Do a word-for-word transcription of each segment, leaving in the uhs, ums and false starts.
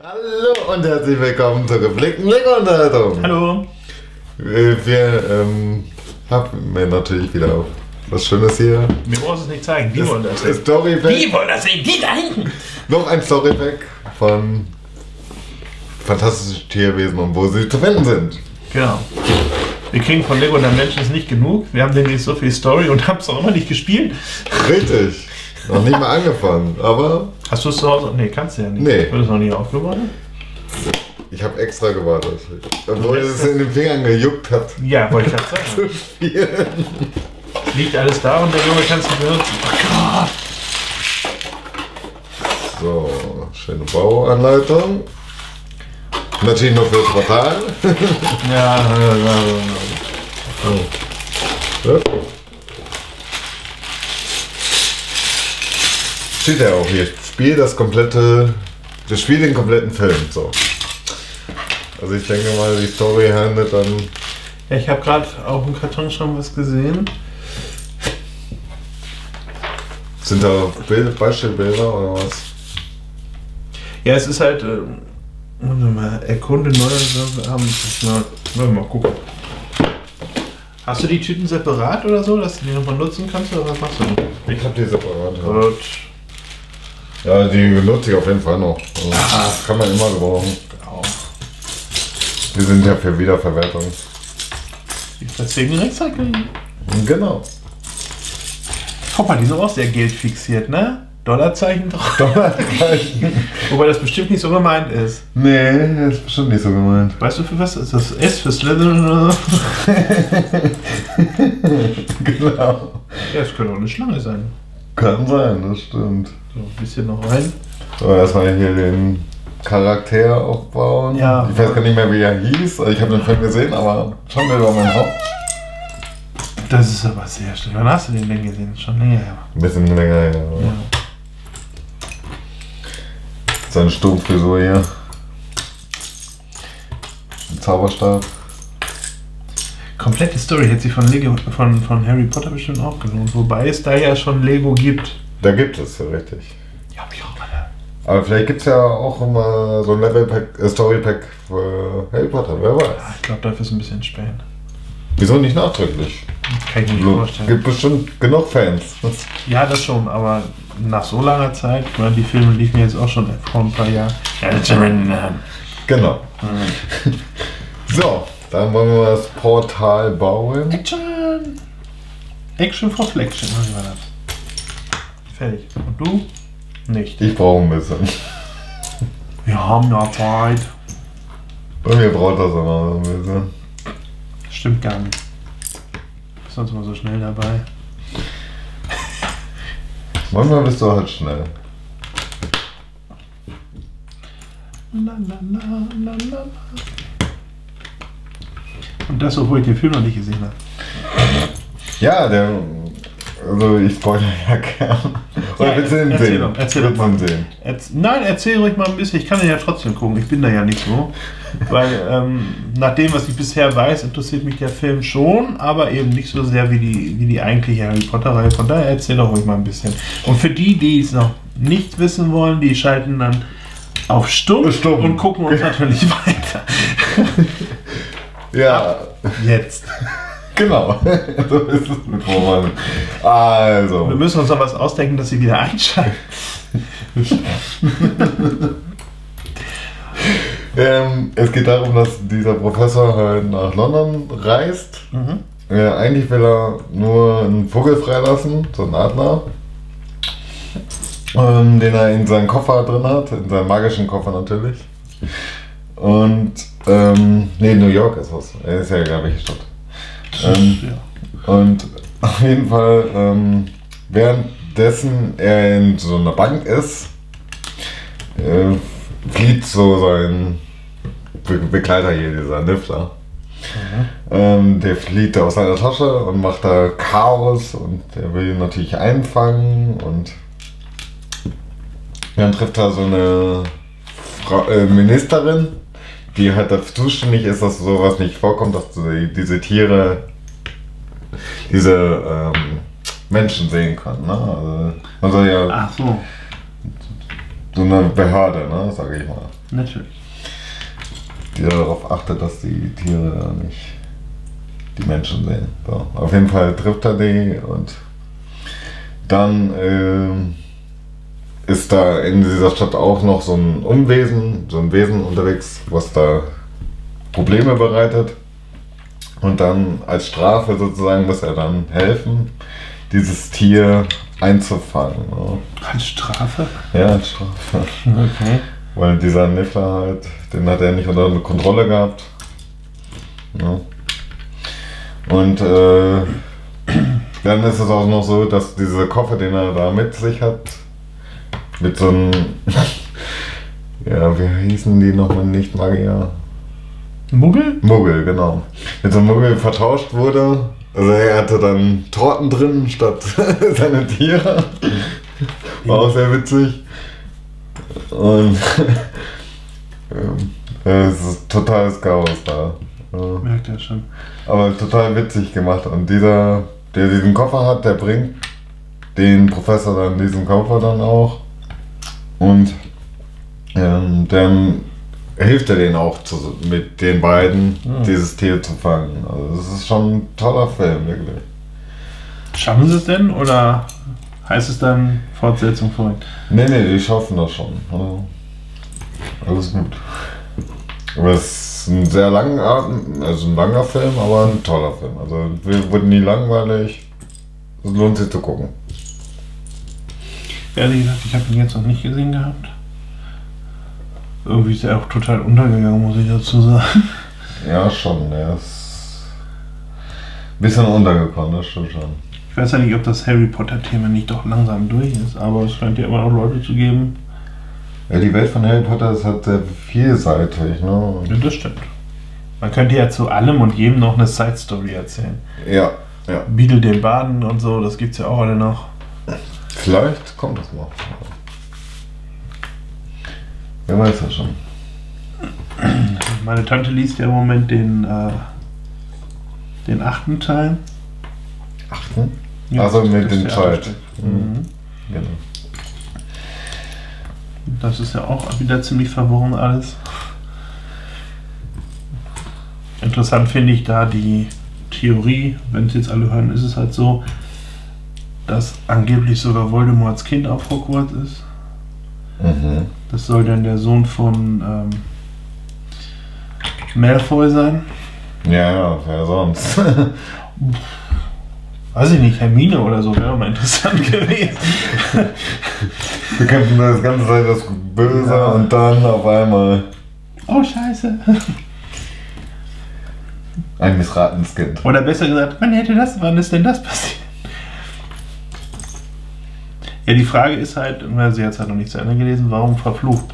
Hallo und herzlich willkommen zur gepflegten Lego-Unterhaltung. Hallo. Wir ähm, haben wir natürlich wieder auf was Schönes hier. Mir brauchst du es nicht zeigen, wir wollen das sehen. Wir wollen das sehen, die da hinten. Noch ein Storypack von Fantastische Tierwesen und wo sie zu finden sind. Genau. Wir kriegen von Lego Dimensions nicht genug. Wir haben demnächst so viel Story und haben es auch immer nicht gespielt. Richtig. Noch nicht mal angefangen, aber... Hast du es zu Hause? Ne, kannst du ja nicht. Nee. Wird es noch nie aufgewartet? Ich habe extra gewartet. Obwohl es in den Fingern gejuckt hat. Ja, wollte ich gerade sagen. Liegt alles da und der Junge kann es benutzen. Oh Gott! So, schöne Bauanleitung. Natürlich nur fürs Portal. Ja, ja, ja, ja. Steht ja auch hier, Spiel das komplette, das Spiel den kompletten Film, so. Also ich denke mal, die Story handelt dann... Ja, ich habe gerade auf dem Karton schon was gesehen. Sind da Bild, Beispielbilder oder was? Ja, es ist halt, äh, warte mal, erkunde neue abends. Mal, mal gucken. Hast du die Tüten separat oder so, dass du die nochmal nutzen kannst, oder was machst du? Ich habe die separat, ja. Und ja, die benutze ich auf jeden Fall noch. Also das kann man immer gebrauchen. Genau. Die sind ja für Wiederverwertung. Deswegen Recycling. Genau. Guck mal, die sind auch sehr geldfixiert, ne? Dollarzeichen drauf. Dollarzeichen. Wobei das bestimmt nicht so gemeint ist. Nee, das ist bestimmt nicht so gemeint. Weißt du, für was ist das? S für Slytherin oder so? Genau. Ja, es könnte auch eine Schlange sein. Kann sein, das stimmt. So, ein bisschen noch rein. So, erstmal hier den Charakter aufbauen. Ja. Ich weiß gar nicht mehr, wie er hieß. Ich habe den Film gesehen, aber schon über mein Haupt. Das ist aber sehr schön. Wann hast du den denn gesehen? Schon länger her. Ein bisschen länger her, oder? Ja. Seine Stumpfrisur hier. Ein Zauberstab. Komplette Story hätte sich von, Lego, von, von Harry Potter bestimmt auch gelohnt, wobei es da ja schon Lego gibt. Da gibt es ja, richtig. Ja, hab ich auch alle. Aber vielleicht gibt es ja auch immer so ein Level-Pack, äh, Story-Pack für Harry Potter, wer weiß. Ja, ich glaube, dafür ist ein bisschen spät. Wieso nicht nachdrücklich? Kann ich mir nicht vorstellen. Gibt bestimmt genug Fans. Ja, das schon, aber nach so langer Zeit, ich meine, die Filme liefen jetzt auch schon vor ein paar Jahren. Genau. Mhm. So. Dann wollen wir das Portal bauen. Action! Action for Flexion, wie war das? Fertig. Und du? Nicht. Ich brauche ein bisschen. Wir haben da Zeit. Bei mir braucht das immer so ein bisschen. Stimmt gar nicht. Bist sonst immer so schnell dabei. Manchmal bist du halt schnell. La, la, la, la, la. Und das, obwohl ich den Film noch nicht gesehen habe. Ja, der... Also ich spoilere ja gern. Oder ja, willst du den erzähl sehen? Doch, erzähl willst doch mal. Sehen? Erz Nein, erzähl ruhig mal ein bisschen. Ich kann den ja trotzdem gucken. Ich bin da ja nicht so. Weil ähm, nach dem, was ich bisher weiß, interessiert mich der Film schon, aber eben nicht so sehr wie die, wie die eigentliche Harry Potter-Reihe. Von daher erzähl doch ruhig mal ein bisschen. Und für die, die es noch nicht wissen wollen, die schalten dann auf Stumm, Stumm. und gucken uns natürlich weiter. Ja, ab jetzt. Genau. So ist es mit Roman. Also. Wir müssen uns noch was ausdenken, dass sie wieder einschalten. ähm, es geht darum, dass dieser Professor halt nach London reist. Mhm. Äh, eigentlich will er nur einen Vogel freilassen, so einen Adler, ähm, den er in seinem Koffer drin hat, in seinem magischen Koffer natürlich. Und ähm, nee, New York ist was. Er ist ja egal welche Stadt. Ähm, ja. Und auf jeden Fall, ähm, währenddessen er in so einer Bank ist, äh, flieht so sein Be Begleiter hier, dieser Niffler. Mhm. Ähm, der flieht aus seiner Tasche und macht da Chaos und er will ihn natürlich einfangen und dann trifft er so eine Fra äh, Ministerin, die halt dafür zuständig ist, dass sowas nicht vorkommt, dass die, diese Tiere diese ähm, Menschen sehen können. Ne? Also, man soll ja, ach so. so eine Behörde, ne, sage ich mal. Natürlich. Die darauf achtet, dass die Tiere da nicht die Menschen sehen. So. Auf jeden Fall trifft er die und dann äh, ist da in dieser Stadt auch noch so ein Unwesen, so ein Wesen unterwegs, was da Probleme bereitet. Und dann als Strafe sozusagen muss er dann helfen, dieses Tier einzufangen. Als Strafe? Ja, als Strafe. Okay. Weil dieser Niffler halt, den hat er nicht unter Kontrolle gehabt. Ja. Und äh, dann ist es auch noch so, dass diese Koffer, den er da mit sich hat, mit so einem, ja, wie hießen die nochmal, nicht Magier? Muggel? Muggel, genau. Mit so einem Muggel vertauscht wurde. Also er hatte dann Torten drin statt seine Tiere. War auch sehr witzig. Und es ist totales Chaos da. Merkt er schon. Aber total witzig gemacht. Und dieser, der diesen Koffer hat, der bringt den Professor dann diesen Koffer dann auch. Und ähm, dann hilft er denen auch zu, mit den beiden, ja, dieses Tier zu fangen. Also das ist schon ein toller Film, wirklich. Schaffen sie es denn oder heißt es dann Fortsetzung folgt? Nee, nee, die schaffen das schon. Also, alles gut. Aber es ist ein sehr langer, also ein langer Film, aber ein toller Film. Also wir wurden nie langweilig. Es lohnt sich zu gucken. Ehrlich gesagt, ich habe ihn jetzt noch nicht gesehen gehabt. Irgendwie ist er auch total untergegangen, muss ich dazu sagen. Ja, schon. Er ist ein bisschen untergekommen, das stimmt schon. Ich weiß ja nicht, ob das Harry Potter-Thema nicht doch langsam durch ist, aber es scheint ja immer noch Leute zu geben. Ja, die Welt von Harry Potter ist halt sehr vielseitig, ne? Ja, das stimmt. Man könnte ja zu allem und jedem noch eine Side-Story erzählen. Ja, ja. Beedle den Baden und so, das gibt's ja auch alle noch. Vielleicht kommt das mal. Wer weiß das schon. Meine Tante liest ja im Moment den, äh, den achten Teil. Achten? Ja, also mit dem Child. Mhm. Genau. Das ist ja auch wieder ziemlich verworren alles. Interessant finde ich da die Theorie, wenn es jetzt alle hören, ist es halt so, dass angeblich sogar Voldemorts Kind auf Hogwarts ist. Mhm. Das soll dann der Sohn von ähm, Malfoy sein. Ja, ja, wer sonst? Weiß ich nicht, Hermine oder so, wäre mal interessant gewesen. Wir könnten das ganze Zeit das Böse, ja, und dann auf einmal... Oh, scheiße. Ein missratenes Kind. Oder besser gesagt, wann hätte das, wann ist denn das passiert? Ja, die Frage ist halt, weil sie jetzt halt noch nicht zu Ende gelesen, warum verflucht?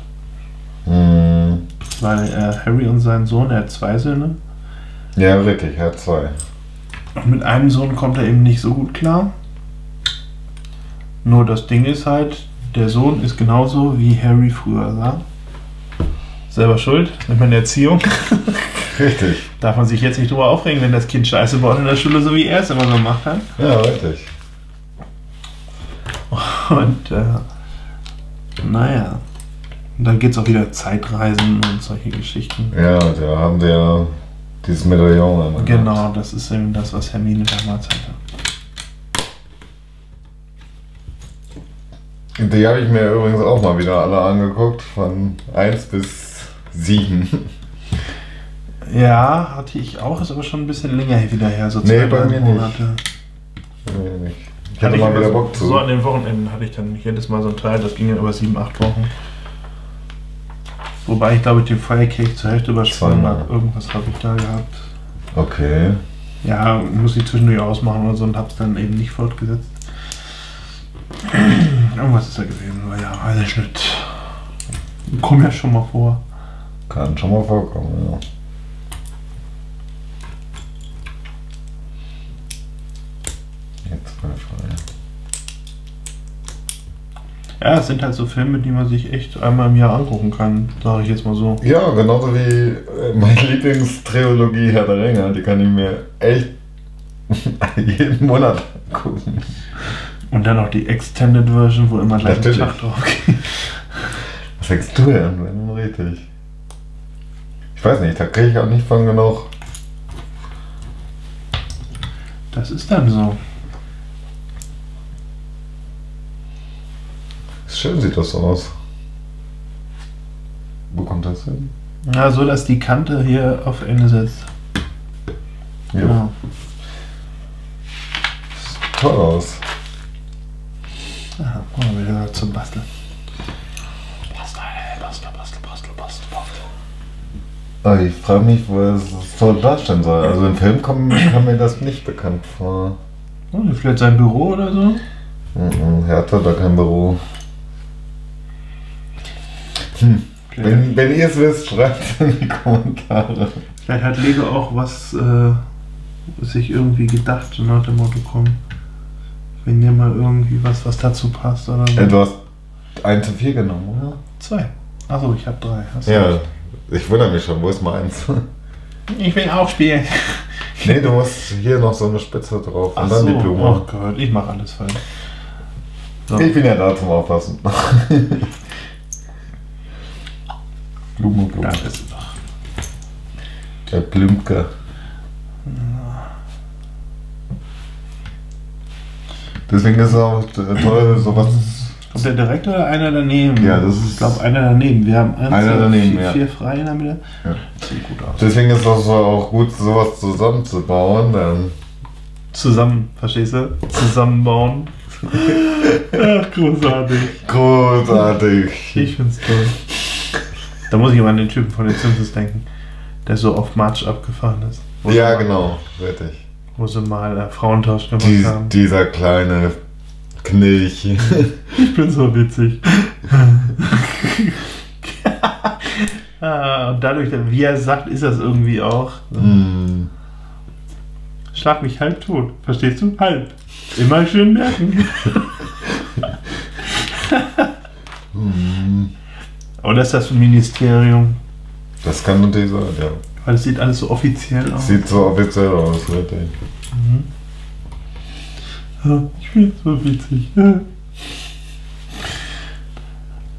Hm. Weil äh, Harry und sein Sohn, er hat zwei Söhne. Ja, richtig, er hat zwei. Und mit einem Sohn kommt er eben nicht so gut klar. Nur das Ding ist halt, der Sohn ist genauso wie Harry früher sah. Selber schuld, mit meiner Erziehung. Richtig. Darf man sich jetzt nicht drüber aufregen, wenn das Kind Scheiße baut in der Schule, so wie er es immer gemacht hat. Ja, richtig. Und äh, naja, und dann geht es auch wieder Zeitreisen und solche Geschichten. Ja, da haben wir ja dieses Medaillon einmal. Genau, gehabt. Das ist eben das, was Hermine damals hatte. Die habe ich mir übrigens auch mal wieder alle angeguckt, von eins bis sieben. Ja, hatte ich auch, ist aber schon ein bisschen länger wieder her, so zwei, nee, bei mir Monate. Nicht. Nee, nicht. Ich hatte, hatte mal ich wieder Bock zu. So an den Wochenenden hatte ich dann jedes Mal so ein Teil, das ging dann über sieben, acht Wochen. Wobei ich glaube, ich den Firecake zur Hälfte übersprungen habe. Irgendwas habe ich da gehabt. Okay. Ja, muss ich zwischendurch ausmachen oder so und habe es dann eben nicht fortgesetzt. Irgendwas ist da gewesen, aber ja, weiß ich nicht. Kommt ja schon mal vor. Kann schon mal vorkommen, ja. Ja, es sind halt so Filme, die man sich echt einmal im Jahr angucken kann, sage ich jetzt mal so. Ja, genauso wie meine Lieblingstrilogie Herr der Ringe, die kann ich mir echt jeden Monat angucken. Und dann noch die Extended Version, wo immer gleich ein Schachtrauch geht. Was fängst du denn an? Richtig. Ich weiß nicht, da kriege ich auch nicht von genug. Das ist dann so. Schön sieht das aus. Wo kommt das hin? Ja, so, dass die Kante hier auf Ende sitzt. Ja. Genau. Sieht toll aus. Aha, guck mal, wieder zum Basteln. Ich frage mich, wo es so darstellen soll. Also im Film kam, kam mir das nicht bekannt vor. Oh, vielleicht sein Büro oder so? Mhm, er hatte da kein Büro. Hm. Wenn, wenn ihr es wisst, schreibt es in die Kommentare. Vielleicht hat Lego auch was äh, sich irgendwie gedacht nach dem Motto, komm, wenn ihr mal irgendwie was, was dazu passt oder so. Ja, du hast ein zu viel genommen, oder? Zwei. Achso, ich habe drei. Hast ja. Recht. Ich wundere mich schon, wo ist meins? Ich will auch spielen. Nee, du musst hier noch so eine Spitze drauf Ach und dann so, die Blume. Oh Gott, ich mache alles falsch. So. Ich bin ja da zum Aufpassen. Blume, Blume. Da ist es doch. Der Blümke. Deswegen ist es auch toll, sowas. Kommt der direkt oder einer daneben? Ja, das ist. Ich glaube, einer daneben. Wir haben eins, einer daneben, vier, ja. vier frei in der Mitte. Ja. Das sieht gut aus. Deswegen ist es auch, so, auch gut, sowas zusammenzubauen. Dann zusammen, verstehst du? Zusammenbauen. Ach, großartig. Großartig. Ich find's toll. Da muss ich immer an den Typen von den Simpsons denken, der so auf March abgefahren ist. Wo ja, mal, genau, richtig. Wo sie mal äh, Frauentausch gemacht Dies, haben. Dieser kleine. Knilch. Ich bin so witzig. Und dadurch, wie er sagt, ist das irgendwie auch. Mm. Schlag mich halb tot. Verstehst du? Halb. Immer schön merken. Mm. Oder ist das ein Ministerium? Das kann natürlich sein, ja. Weil es sieht alles so offiziell aus. Sieht so offiziell aus, richtig. Mhm. Ich bin so witzig.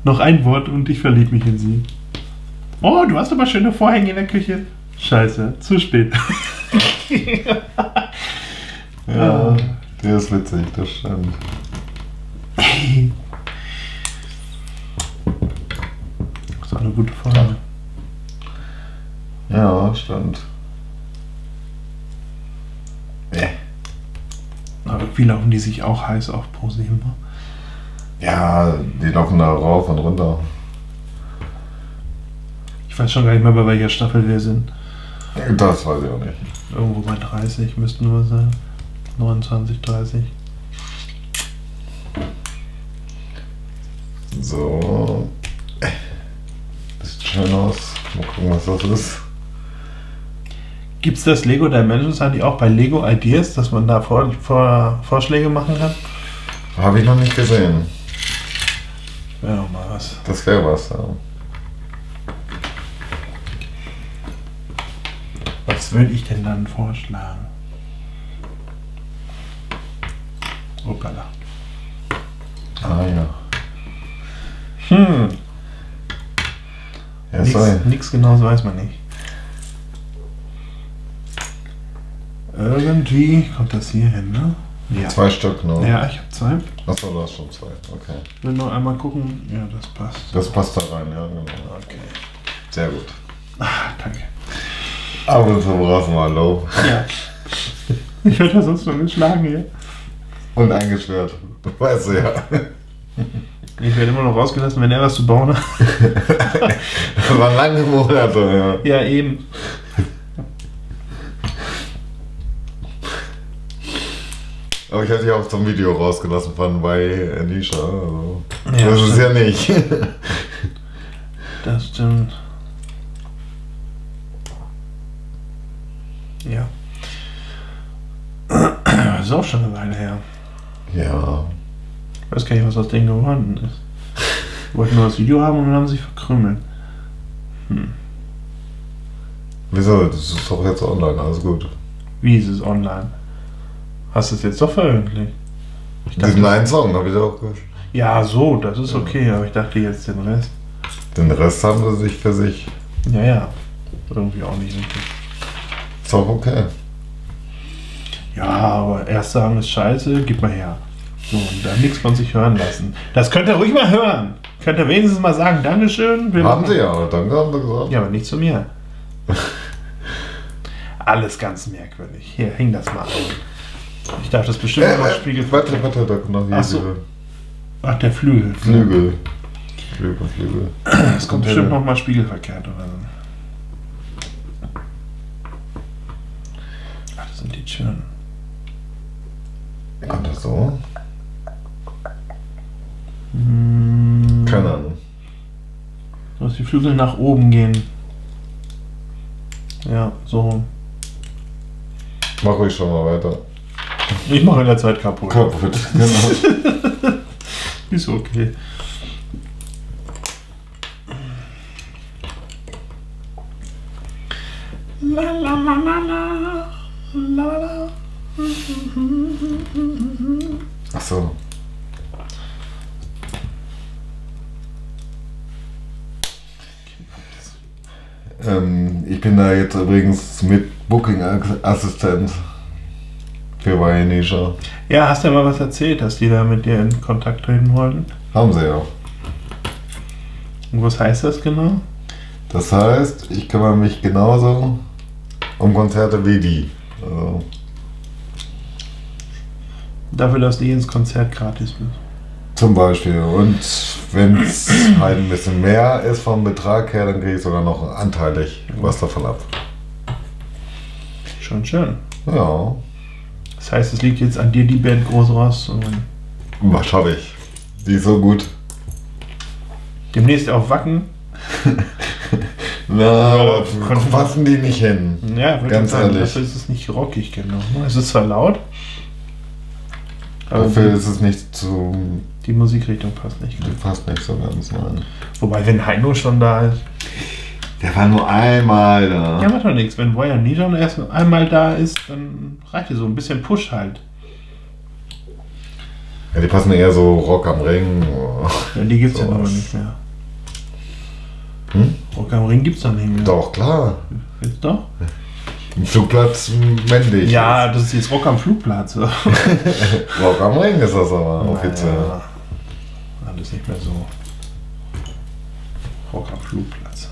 Noch ein Wort und ich verlieb mich in sie. Oh, du hast aber schöne Vorhänge in der Küche. Scheiße, zu spät. Ja, der ist witzig, das stimmt. Das war eine gute Vorhänge. Ja, stimmt. Wie laufen die sich auch heiß auf ProSieben? Ja, die laufen da rauf und runter. Ich weiß schon gar nicht mehr, bei welcher Staffel wir sind. Das weiß ich auch nicht. Irgendwo bei dreißig müssten wir sein. neunundzwanzig, dreißig. So. Das sieht schön aus. Mal gucken, was das ist. Gibt es das Lego Dimensions eigentlich auch bei Lego Ideas, dass man da vor, vor, Vorschläge machen kann? Habe ich noch nicht gesehen. Wäre doch mal was. Das wäre was, ja. Was würde ich denn dann vorschlagen? Hoppala. Ah ja. Hm. Ja, nix, nix genaues weiß man nicht. Irgendwie kommt das hier hin, ne? Ja. Zwei Stück, ne? Ja, ich habe zwei. Achso, du hast schon zwei, okay. Ich will nur einmal gucken. Ja, das passt. Das passt da rein, ja, genau. Okay. Sehr gut. Ach, danke. Aber und zu brauchen wir Lob. Ja. Ich werde das sonst nur geschlagen hier. Und eingesperrt. Weißt du ja. Ich werde immer noch rausgelassen, wenn er was zu bauen hat. Das waren lange Monate, ja. Ja, eben. Aber ich hätte ja auch zum Video rausgelassen von bei Anisha. Also. Ja, das stimmt. Ist ja nicht. Das stimmt. Ja. Das ist auch schon eine Weile her. Ja. Ich weiß gar nicht, was aus denen geworden ist. Die wollten nur das Video haben und dann haben sie sich verkrümelt. Hm. Wieso? Das ist doch jetzt online, alles gut. Wie ist es online? Hast du es jetzt doch veröffentlicht? Diesen einen Song habe ich auch gehört. Ja, so, das ist okay, aber ich dachte jetzt den Rest. Den Rest haben sie sich für sich. Ja, ja. Irgendwie auch nicht richtig. Ist auch okay. Ja, aber erst sagen ist scheiße, gib mal her. So, und dann nichts von sich hören lassen. Das könnt ihr ruhig mal hören. Könnt ihr wenigstens mal sagen, Dankeschön. Wir haben sie ja, danke haben sie gesagt. Ja, aber nicht zu mir. Alles ganz merkwürdig. Hier, häng das mal auf. Ich darf das bestimmt äh, mal spiegeln. Warte, warte, da kommt noch hier. Ach, so. Ach, der Flügel. Flügel. Flügel, Flügel. Es kommt bestimmt noch mal spiegelverkehrt oder so. Die Türen. Kommt das so? Hm. Keine Ahnung. Du musst die Flügel nach oben gehen. Ja, so. Mach ruhig schon mal weiter. Ich mache in der Zeit kaputt. Kaputt, genau. Ist okay. La la la la la. Lala. Ach so. Ähm, ich bin da jetzt übrigens mit Booking-Assistent für Wayanisha. Ja, hast du ja mal was erzählt, dass die da mit dir in Kontakt treten wollten? Haben sie ja. Und was heißt das genau? Das heißt, ich kümmere mich genauso um Konzerte wie die. Also. Dafür, dass du ins Konzert gratis bist. Zum Beispiel. Und wenn es halt ein bisschen mehr ist vom Betrag her, dann kriege ich sogar noch anteilig was davon ab. Schon schön. Ja. Das heißt, es liegt jetzt an dir, die Band groß raus. Was habe ich? Die ist so gut. Demnächst auf Wacken. Na, fassen die nicht hin. Ja, ganz sagen, ehrlich. Dafür ist es nicht rockig genug. Es ist zwar laut, aber dafür die, ist es nicht zu. Die Musikrichtung passt nicht. Die passt nicht so ganz, nein. Wobei, wenn Heino schon da ist. Der war nur einmal da. Ja, macht doch nichts. Wenn Voya nie schon erst einmal da ist, dann reicht dir so ein bisschen Push halt. Ja, die passen eher so Rock am Ring. Ja, die gibt's ja aber nicht mehr. Hm? Rock am Ring gibt's doch nicht mehr. Doch, klar. Jetzt doch? Im Flugplatz männlich. Ja, das ist jetzt Rock am Flugplatz. Rock am Ring ist das aber naja, offiziell. Alles nicht mehr so. Rock am Flugplatz.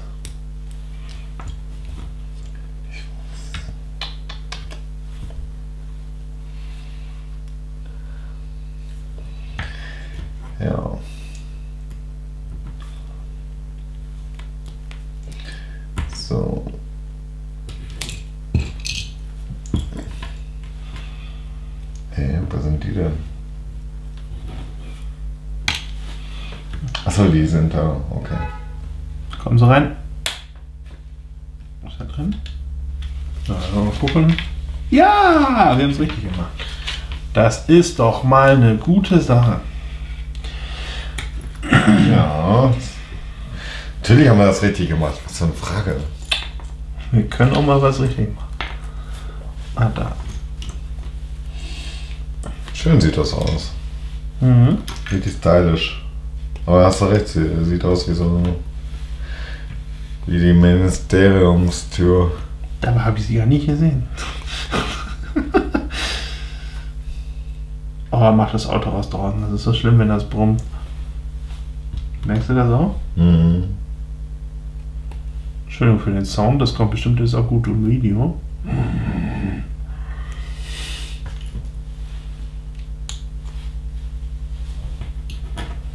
Ja. So. Hey, wo sind die denn? Achso, die sind da, okay. Kommen Sie rein. Was ist da drin? Na, mal gucken. Ja, wir haben es richtig gemacht. Das ist doch mal eine gute Sache. Ja. Natürlich haben wir das richtig gemacht. Was für eine Frage. Wir können auch mal was richtig machen. Ah, da. Schön sieht das aus. Mhm. Richtig stylisch. Aber hast du recht, sieht aus wie so eine. Wie die Ministeriumstür. Dabei habe ich sie ja nicht gesehen. Oh, mach das Auto raus draußen. Das ist so schlimm, wenn das brummt. Merkst du das auch? Mhm. Entschuldigung für den Sound, das kommt bestimmt jetzt auch gut im Video.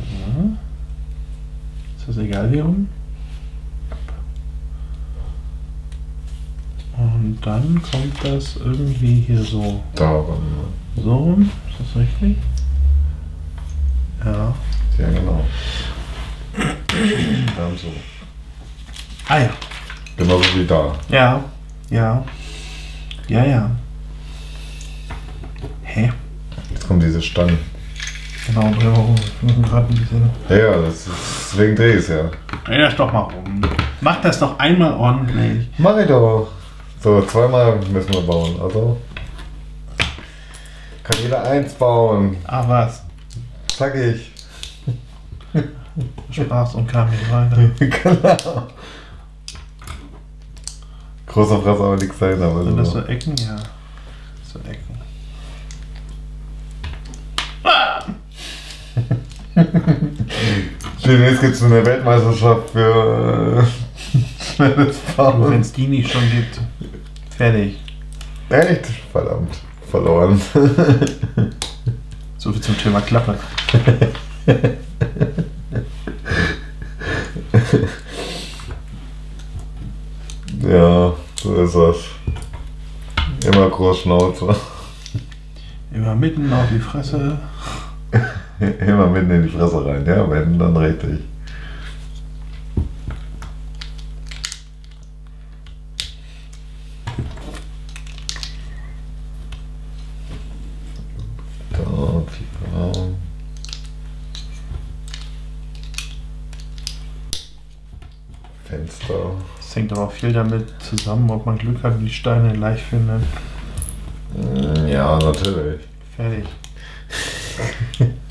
Ja. Ist das egal hier oben? Und dann kommt das irgendwie hier so. Da rum. So rum, ist das richtig? Ja. Ja, genau. Ja, so. Ah ja. Genauso wie da. Ja, ja. Ja, ja. Hä? Jetzt kommt diese Stange. Genau, dreh mal rum. Wir müssen gerade ein bisschen. Ja, ja, das ist, deswegen dreh ich es ja. Dreh das doch mal rum. Mach das doch einmal ordentlich. Mach ich doch. So, zweimal müssen wir bauen. Also. Kann jeder eins bauen. Ach was. Zack ich. Spaß und kam nicht rein. Genau. Großer Fresse, aber nichts sein. Aber sind so. Das so Ecken? Ja. So Ecken. Ah! Demnächst gibt es eine Weltmeisterschaft für schnelles Fahren. Wenn es die nicht schon gibt. Fertig. Echt? Verdammt. Verloren. So viel zum Thema Klappe. Ja, so ist das. Immer Großschnauze. Immer mitten auf die Fresse. Immer mitten in die Fresse rein, ja, wenn, dann richtig. Viel damit zusammen, ob man Glück hat und die Steine leicht findet. Ja, natürlich. Fertig.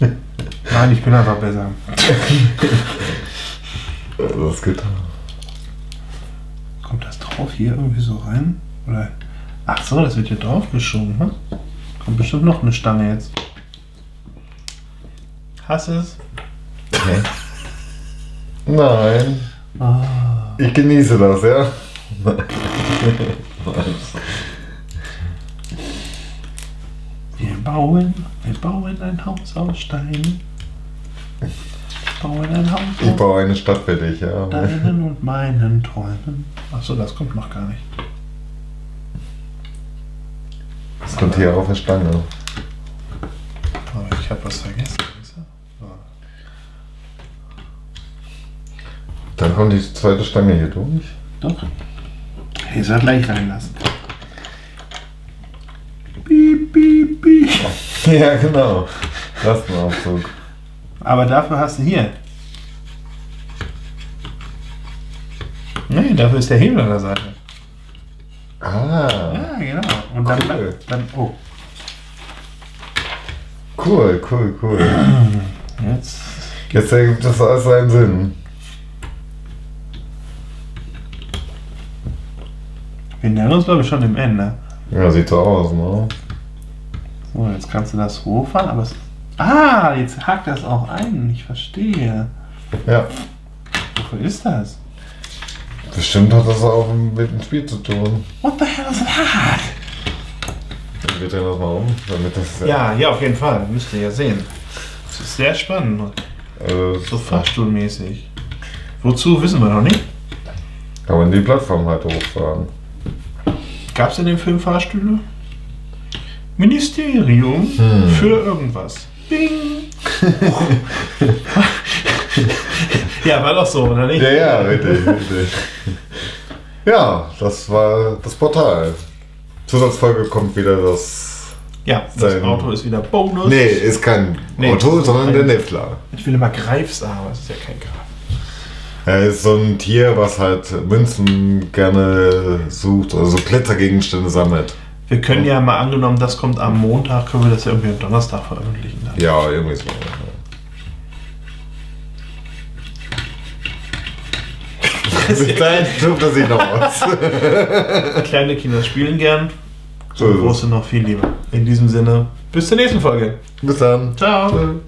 Nein, ich bin einfach besser. Das geht. Kommt das drauf hier irgendwie so rein? Oder? Ach so, das wird hier drauf geschoben. Hm? Kommt bestimmt noch eine Stange jetzt. Hass es? Okay. Nein. Ah. Ich genieße das, ja? Wir bauen, wir bauen ein Haus aus Stein. Wir bauen ein Haus aus Ich baue eine Stadt für dich, ja. Deinen und meinen Träumen. Achso, das kommt noch gar nicht. Das kommt hier auf der Stange. Aber ich habe was vergessen. Dann kommt die zweite Stange hier durch. Doch. Hier soll gleich reinlassen. Piep, piep, piep. Ja, genau. Lastenaufzug. Aber dafür hast du hier. Nee, dafür ist der Hebel an der Seite. Ah. Ja, genau. Und dann. Cool. Dann, dann oh. Cool, cool, cool. Jetzt. Jetzt ergibt das alles seinen Sinn. Wir nähern uns, glaube ich, schon dem Ende. Ja, sieht so aus, ne? So, jetzt kannst du das hochfahren, aber es... Ah, jetzt hakt das auch ein. Ich verstehe. Ja. Wofür ist das? Bestimmt hat das auch mit dem Spiel zu tun. What the hell is that? Wir drehen das mal um, damit das... Ja, ja, auf jeden Fall. Müsst ihr ja sehen. Das ist sehr spannend. Also, so fahrstuhlmäßig. Wozu, wissen wir noch nicht. Kann man die Plattform halt hochfahren. Gab es in dem Film Fahrstühle? Ministerium hm. für irgendwas. Bing! Ja, war doch so, oder nicht? Ja, ja, richtig, richtig. Ja, das war das Portal. Zusatzfolge kommt wieder das... Ja, das Auto ist wieder Bonus. Nee, ist kein nee, Auto, ist sondern ein, der Niffler. Ich will immer Greif sagen, aber es ist ja kein Greif. Er ist so ein Tier, was halt Münzen gerne sucht oder so Klettergegenstände sammelt. Wir können ja mal angenommen, das kommt am Montag, können wir das ja irgendwie am Donnerstag veröffentlichen. Dann. Ja, irgendwie so. Bis dahin tut er sich noch aus. Kleine Kinder spielen gern, so große noch viel lieber. In diesem Sinne, bis zur nächsten Folge. Bis dann. Ciao. Ciao.